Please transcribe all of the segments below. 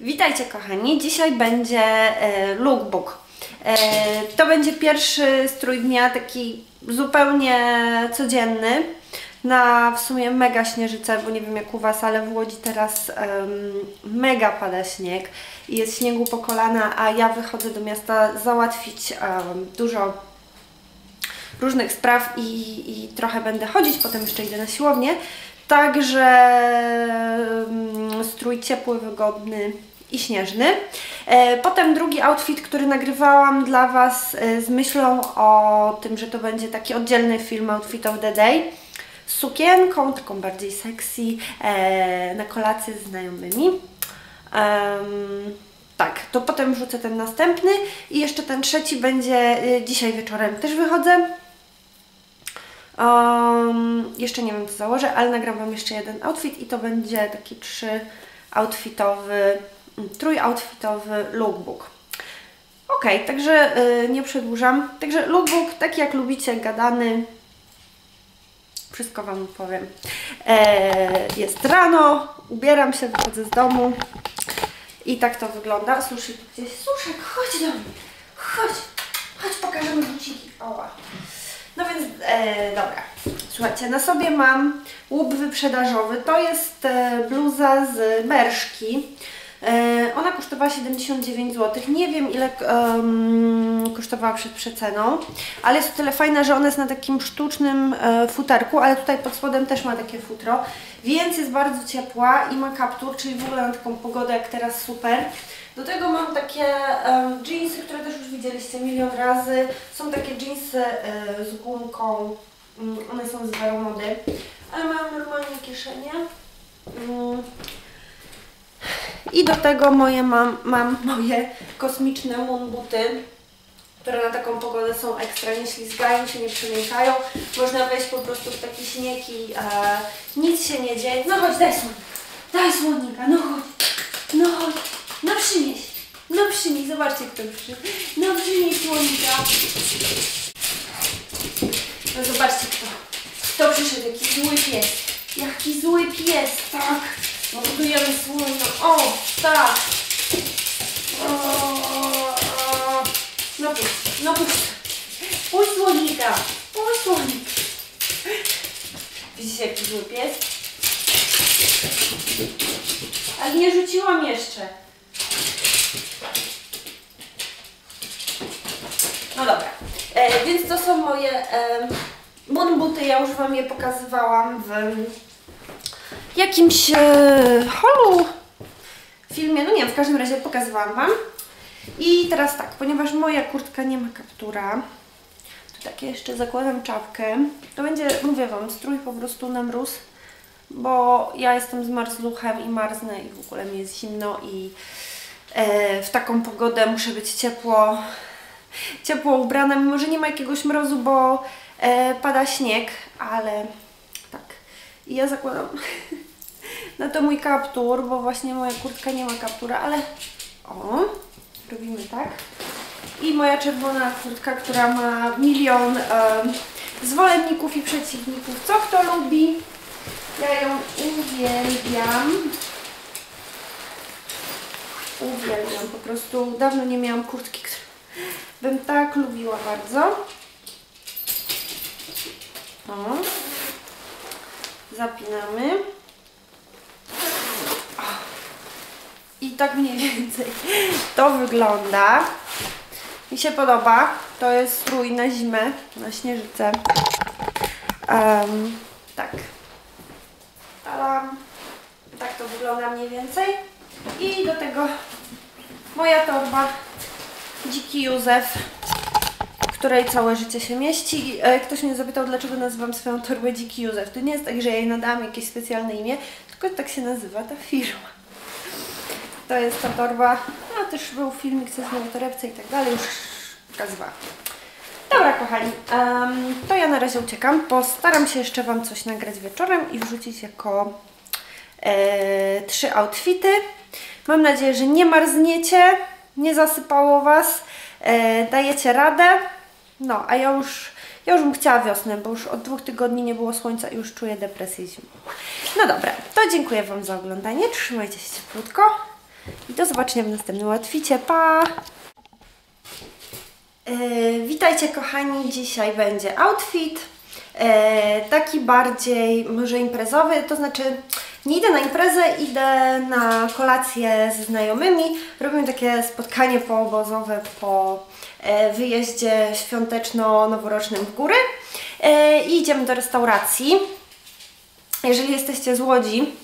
Witajcie kochani, dzisiaj będzie lookbook. To będzie pierwszy strój dnia, taki zupełnie codzienny, na w sumie mega śnieżyce, bo nie wiem jak u Was, ale w Łodzi teraz mega pada śnieg i jest śniegu po kolana, a ja wychodzę do miasta załatwić dużo różnych spraw i trochę będę chodzić, potem jeszcze idę na siłownię. Także strój ciepły, wygodny i śnieżny. Potem drugi outfit, który nagrywałam dla Was z myślą o tym, że to będzie taki oddzielny film Outfit of the Day. Z sukienką, taką bardziej sexy, na kolację z znajomymi. Tak, to potem wrzucę ten następny i jeszcze ten trzeci będzie dzisiaj wieczorem. Też wychodzę. Jeszcze nie wiem co założę, ale nagram Wam jeszcze jeden outfit i to będzie taki trójoutfitowy lookbook. Ok, także nie przedłużam. Także lookbook, tak jak lubicie, gadany. Wszystko Wam powiem. Jest rano, ubieram się, wychodzę z domu i tak to wygląda. Sushi gdzieś, Suszek, chodź do mnie, chodź pokażę mi dziki. Oła. No więc, dobra, słuchajcie, na sobie mam łup wyprzedażowy, to jest bluza z Bershki, ona kosztowała 79 zł, nie wiem ile kosztowała przed przeceną, ale jest o tyle fajna, że ona jest na takim sztucznym futerku, ale tutaj pod spodem też ma takie futro, więc jest bardzo ciepła i ma kaptur, czyli w ogóle na taką pogodę jak teraz super. Do tego mam takie dżinsy, które też już widzieliście milion razy. Są takie dżinsy z gumką, one są z Vero Mody, ale mają normalnie kieszenie. I do tego mam moje kosmiczne moon buty, które na taką pogodę są ekstra, nie ślizgają się, nie przemieszają. Można wejść po prostu w taki śnieg i nic się nie dzieje. No chodź, daj słonika, no chodź, no chodź. No przynieś, zobaczcie kto przyszedł. No przynieś słonika. No zobaczcie kto przyszedł, jaki zły pies. Jaki zły pies, tak. Budujemy słono, o, tak. O. No puść, puść słonika, puść słonik. Widzicie jaki zły pies? Ale nie rzuciłam jeszcze. No dobra, więc to są moje moon buty, ja już Wam je pokazywałam w jakimś holu, filmie, no nie wiem, w każdym razie pokazywałam Wam. I teraz tak, ponieważ moja kurtka nie ma kaptura, to tak ja jeszcze zakładam czapkę, to będzie, mówię Wam, strój po prostu na mróz, bo ja jestem zmarzluchem i marznę i w ogóle mi jest zimno i w taką pogodę muszę być ciepło ubrana, mimo że nie ma jakiegoś mrozu, bo pada śnieg, ale tak. I ja zakładam na to mój kaptur, bo właśnie moja kurtka nie ma kaptura, ale o, robimy tak. I moja czerwona kurtka, która ma milion zwolenników i przeciwników, co kto lubi. Ja ją uwielbiam, po prostu dawno nie miałam kurtki, która bym tak lubiła bardzo. O. Zapinamy. O. I tak mniej więcej to wygląda. Mi się podoba. To jest strój na zimę, na śnieżycę. Tak. Tadam. Tak to wygląda mniej więcej. I do tego moja torba. Dziki Józef, w której całe życie się mieści. Ktoś mnie zapytał, dlaczego nazywam swoją torbę Dziki Józef. To nie jest tak, że ja jej nadałam jakieś specjalne imię, tylko tak się nazywa ta firma. To jest ta torba, no też był filmik, co jest na torebce i tak dalej, już pokazywałam. Dobra kochani, to ja na razie uciekam, postaram się jeszcze Wam coś nagrać wieczorem i wrzucić jako trzy outfity. Mam nadzieję, że nie marzniecie. Nie zasypało Was, dajecie radę, no a ja już bym chciała wiosnę, bo już od 2 tygodni nie było słońca i już czuję depresję zimą. No dobra, to dziękuję Wam za oglądanie, trzymajcie się cieplutko I do zobaczenia w następnym outficie. Pa! Witajcie kochani, dzisiaj będzie outfit taki bardziej może imprezowy, to znaczy nie idę na imprezę, idę na kolację ze znajomymi, robimy takie spotkanie poobozowe po wyjeździe świąteczno-noworocznym w góry i idziemy do restauracji. Jeżeli jesteście z Łodzi,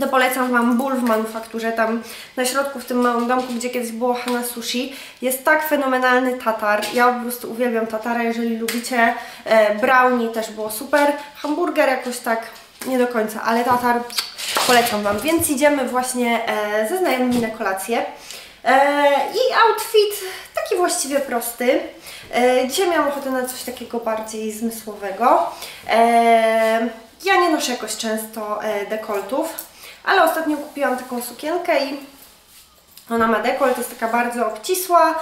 to polecam Wam Bull w Manufakturze, tam na środku w tym małym domku, gdzie kiedyś było Hana Sushi, jest tak fenomenalny tatar. Ja po prostu uwielbiam tatara, jeżeli lubicie. Brownie też było super, hamburger jakoś tak nie do końca, ale tatar polecam Wam. Więc idziemy właśnie ze znajomymi na kolację. I outfit taki właściwie prosty. Dzisiaj miałam ochotę na coś takiego bardziej zmysłowego. Ja nie noszę jakoś często dekoltów, ale ostatnio kupiłam taką sukienkę i ona ma dekolt, jest taka bardzo obcisła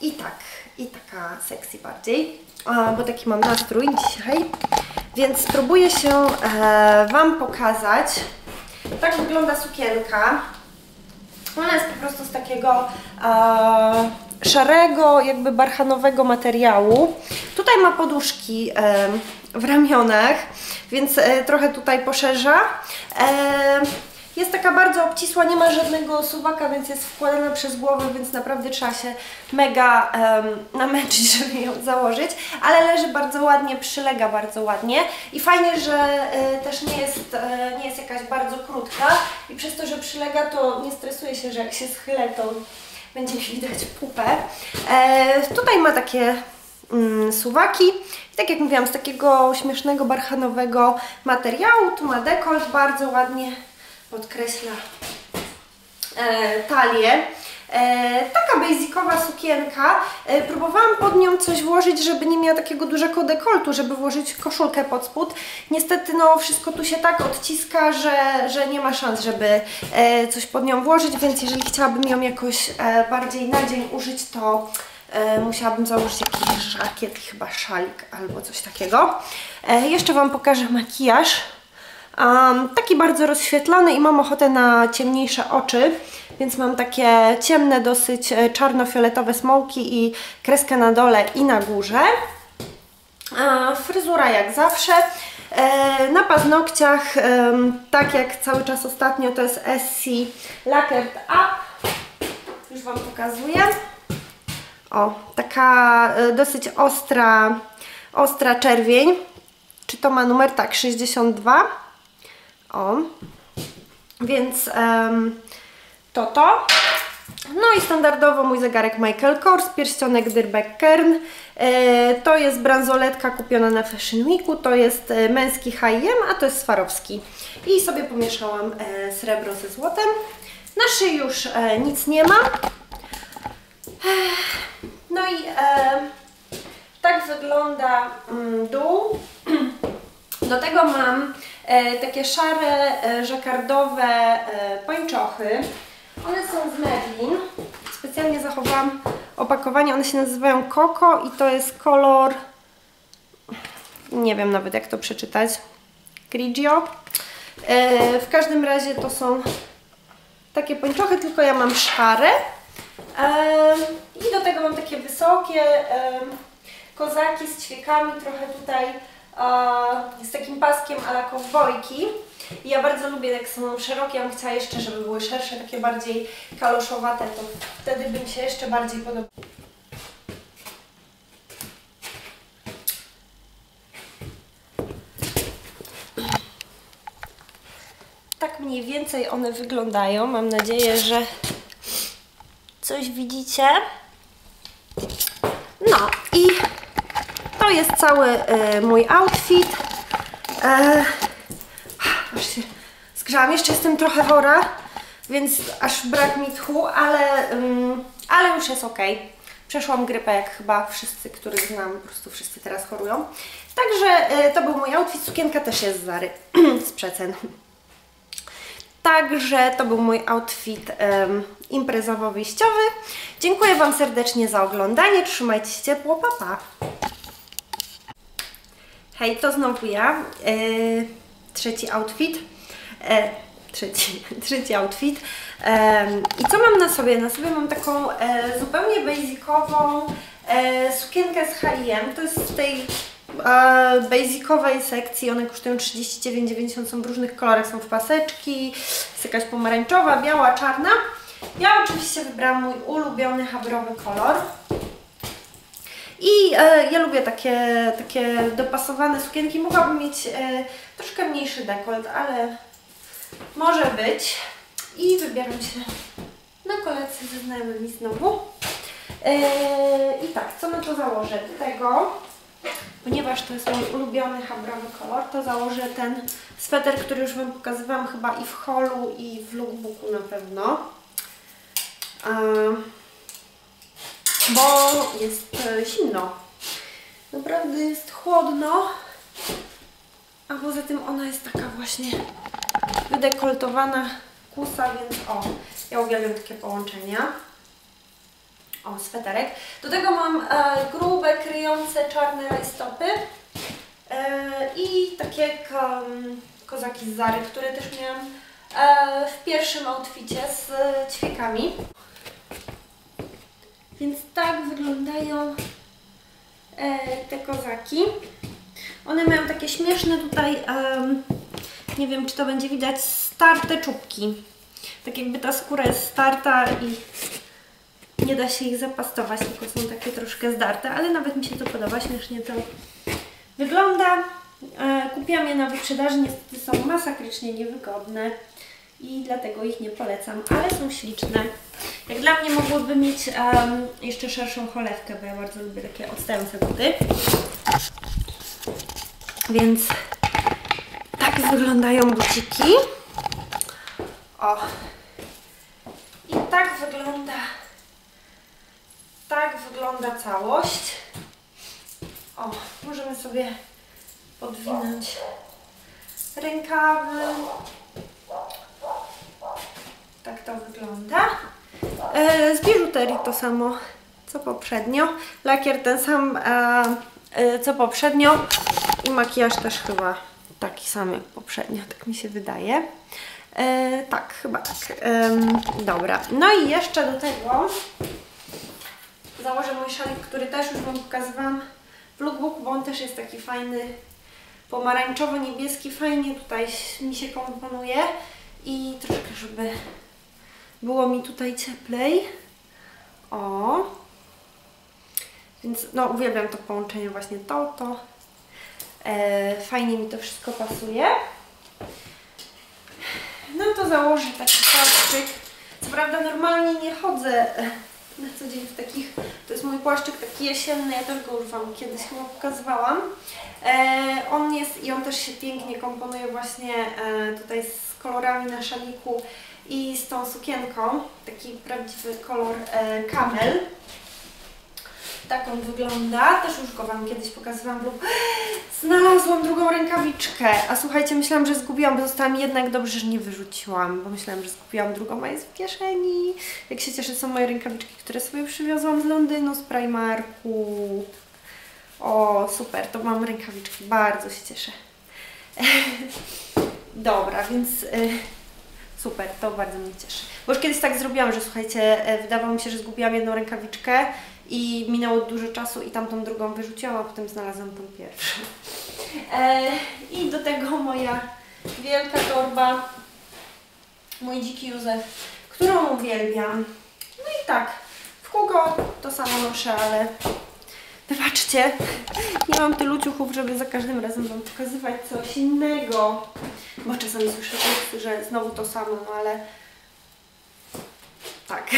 i taka sexy bardziej, bo taki mam nastrój dzisiaj, więc spróbuję się Wam pokazać. Tak wygląda sukienka, ona jest po prostu z takiego szarego, jakby barchanowego materiału. Tutaj ma poduszki w ramionach, więc trochę tutaj poszerza. Jest taka bardzo obcisła, nie ma żadnego suwaka, więc jest wkładana przez głowę, więc naprawdę trzeba się mega namęczyć, żeby ją założyć, ale leży bardzo ładnie, przylega bardzo ładnie i fajnie, że też nie jest jakaś bardzo krótka i przez to, że przylega, to nie stresuje się, że jak się schylę, to będzie mi widać pupę. Tutaj ma takie suwaki i tak jak mówiłam, z takiego śmiesznego barchanowego materiału. Tu ma dekolt, bardzo ładnie podkreśla talię. Taka basicowa sukienka. Próbowałam pod nią coś włożyć, żeby nie miała takiego dużego dekoltu, żeby włożyć koszulkę pod spód. Niestety no wszystko tu się tak odciska, że nie ma szans, żeby coś pod nią włożyć, więc jeżeli chciałabym ją jakoś bardziej na dzień użyć, to musiałabym założyć jakiś żakiet, chyba szalik albo coś takiego. Jeszcze Wam pokażę makijaż. Taki bardzo rozświetlony i mam ochotę na ciemniejsze oczy, więc mam takie ciemne, dosyć czarno-fioletowe smołki i kreskę na dole i na górze. Fryzura jak zawsze. Na paznokciach, tak jak cały czas ostatnio, to jest Essie Lakert Up. Już Wam pokazuję. O, taka dosyć ostra czerwień. Czy to ma numer? Tak, 62. O, więc to. No i standardowo mój zegarek Michael Kors, pierścionek Dyrbeck Kern. To jest bransoletka kupiona na Fashion Weeku, to jest męski H&M, a to jest Swarovski. I sobie pomieszałam srebro ze złotem. Na szyi już nic nie ma. No i tak wygląda dół. Do tego mam takie szare, żakardowe pończochy. One są z Medlin. Specjalnie zachowałam opakowanie. One się nazywają Koko i to jest kolor... Nie wiem nawet jak to przeczytać. Grigio. W każdym razie to są takie pończochy, tylko ja mam szare. I do tego mam takie wysokie kozaki z ćwiekami, trochę tutaj z takim paskiem a la kowbojki. Ja bardzo lubię, jak są szerokie, ja bym chciała jeszcze, żeby były szersze, takie bardziej kaloszowate, to wtedy bym się jeszcze bardziej podobała. Tak mniej więcej one wyglądają, mam nadzieję, że coś widzicie. No i to jest cały mój outfit. Aż się zgrzałam, jeszcze jestem trochę chora, więc aż brak mi tchu, ale już jest ok. Przeszłam grypę, jak chyba wszyscy, których znam, po prostu wszyscy teraz chorują. Także to był mój outfit, sukienka też jest z Zary, z przecen. Także to był mój outfit imprezowo-wyjściowy. Dziękuję Wam serdecznie za oglądanie, trzymajcie się ciepło, pa, pa. Hej, to znowu ja, trzeci outfit. trzeci outfit. I co mam na sobie? Na sobie mam taką zupełnie basicową sukienkę z H&M. To jest w tej basicowej sekcji, one kosztują 39,90, są w różnych kolorach, są w paseczki, jest jakaś pomarańczowa, biała, czarna. Ja oczywiście wybrałam mój ulubiony habrowy kolor. I ja lubię takie dopasowane sukienki. Mogłabym mieć troszkę mniejszy dekolt, ale może być. I wybieram się na kolację ze znajomymi znowu. I tak, co na to założę? Do tego, ponieważ to jest mój ulubiony habrowy kolor, to założę ten sweter, który już Wam pokazywałam chyba i w holu, i w lookbooku na pewno. Bo jest zimno. Naprawdę jest chłodno. A poza tym ona jest taka właśnie wydekoltowana kusa, więc o, ja uwielbiam takie połączenia. O, sweterek. Do tego mam grube, kryjące, czarne rajstopy i takie kozaki z Zary, które też miałam w pierwszym outficie z ćwiekami. Więc tak wyglądają te kozaki. One mają takie śmieszne tutaj, nie wiem czy to będzie widać, starte czubki. Tak jakby ta skóra jest starta i nie da się ich zapastować, tylko są takie troszkę zdarte, ale nawet mi się to podoba, śmiesznie to wygląda. Kupiłam je na wyprzedaży, niestety są masakrycznie niewygodne i dlatego ich nie polecam, ale są śliczne. Jak dla mnie mogłyby mieć jeszcze szerszą cholewkę, bo ja bardzo lubię takie odstające buty. Więc tak wyglądają buciki. O! I tak wygląda całość. O, możemy sobie podwinąć rękawy. Tak to wygląda. Z biżuterii to samo co poprzednio. Lakier ten sam co poprzednio. I makijaż też chyba taki sam jak poprzednio, tak mi się wydaje. Tak, chyba tak. Dobra. No i jeszcze do tego założę mój szalik, który też już Wam pokazywałam w lookbooku, bo on też jest taki fajny, pomarańczowo-niebieski. Fajnie tutaj mi się komponuje. I troszkę, żeby było mi tutaj cieplej. O! Więc no uwielbiam to połączenie właśnie to. Fajnie mi to wszystko pasuje. No to założę taki płaszczyk. Co prawda normalnie nie chodzę na co dzień w takich, to jest mój płaszczyk taki jesienny, ja też go już Wam kiedyś chyba pokazywałam. On jest i on też się pięknie komponuje właśnie tutaj z kolorami na szaliku i z tą sukienką, taki prawdziwy kolor kamel. Tak on wygląda, też już go Wam kiedyś pokazywałam, bo znalazłam drugą rękawiczkę, a słuchajcie, myślałam, że zgubiłam, bo została mi jednak, dobrze, że nie wyrzuciłam, bo myślałam, że zgubiłam drugą, a jest w kieszeni. Jak się cieszę, są moje rękawiczki, które sobie przywiozłam z Londynu, z Primarku. O, super, to mam rękawiczki, bardzo się cieszę. Dobra, więc super, to bardzo mnie cieszy. Bo już kiedyś tak zrobiłam, że słuchajcie, wydawało mi się, że zgubiłam jedną rękawiczkę i minęło dużo czasu i tamtą drugą wyrzuciłam, a potem znalazłam tą pierwszą. I do tego moja wielka torba, mój Dziki Józef, którą uwielbiam. No i tak, w kółko to samo noszę, ale wybaczcie, nie mam tylu ciuchów, żeby za każdym razem Wam pokazywać coś innego. Bo czasami słyszę, że znowu to samo, no ale tak.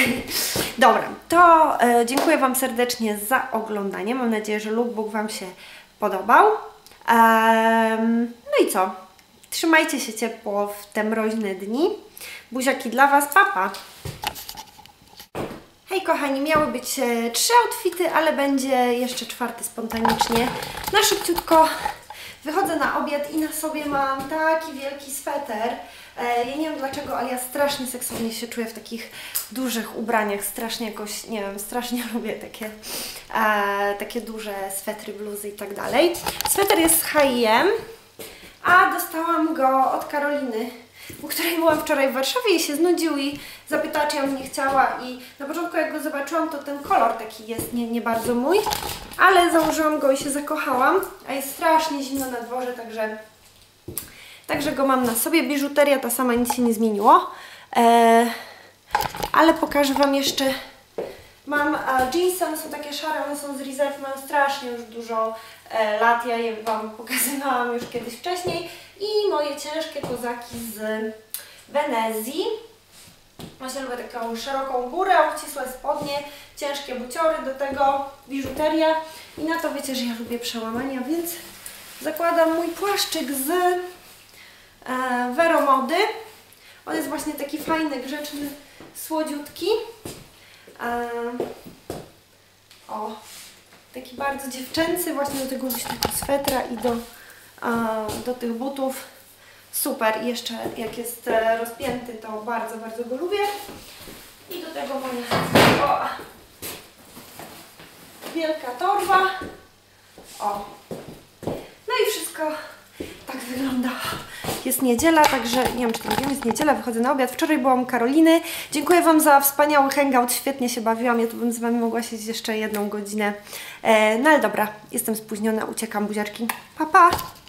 Dobra, to dziękuję Wam serdecznie za oglądanie. Mam nadzieję, że lookbook Wam się podobał. No i co? Trzymajcie się ciepło w te mroźne dni. Buziaki dla Was, pa, pa! Hej kochani, miały być 3 outfity, ale będzie jeszcze 4 spontanicznie. Na szybciutko wychodzę na obiad i na sobie mam taki wielki sweter. Ja nie wiem dlaczego, ale ja strasznie seksownie się czuję w takich dużych ubraniach. Strasznie jakoś, nie wiem, strasznie lubię takie duże swetry, bluzy i tak dalej. Sweter jest z H&M, a dostałam go od Karoliny. u której byłam wczoraj w Warszawie i się znudził i zapytała, czy ja bym nie chciała i na początku jak go zobaczyłam, to ten kolor taki jest nie bardzo mój, ale założyłam go i się zakochałam, a jest strasznie zimno na dworze, także go mam na sobie. Biżuteria ta sama, nic się nie zmieniło, ale pokażę Wam jeszcze. Mam jeansy, one są takie szare, one są z Reserved, mam strasznie już dużo lat, ja je Wam pokazywałam już kiedyś wcześniej. I moje ciężkie kozaki z Wenezji. Właśnie lubię taką szeroką górę, obcisłe spodnie, ciężkie buciory, do tego biżuteria. I na to wiecie, że ja lubię przełamania, więc zakładam mój płaszczyk z Vero Mody. On jest właśnie taki fajny, grzeczny, słodziutki. O, taki bardzo dziewczęcy, właśnie do tego takiego swetra i do tych butów. Super, i jeszcze jak jest rozpięty, to bardzo, bardzo go lubię. I do tego moja wielka torba. O, no i wszystko tak wygląda. Jest niedziela, także nie wiem, czy tam wiem, jest niedziela, wychodzę na obiad. Wczoraj byłam u Karoliny. Dziękuję Wam za wspaniały hangout, świetnie się bawiłam. Ja tu bym z Wami mogła siedzieć jeszcze 1 godzinę. No ale dobra, jestem spóźniona, uciekam, buziarki. Pa, pa!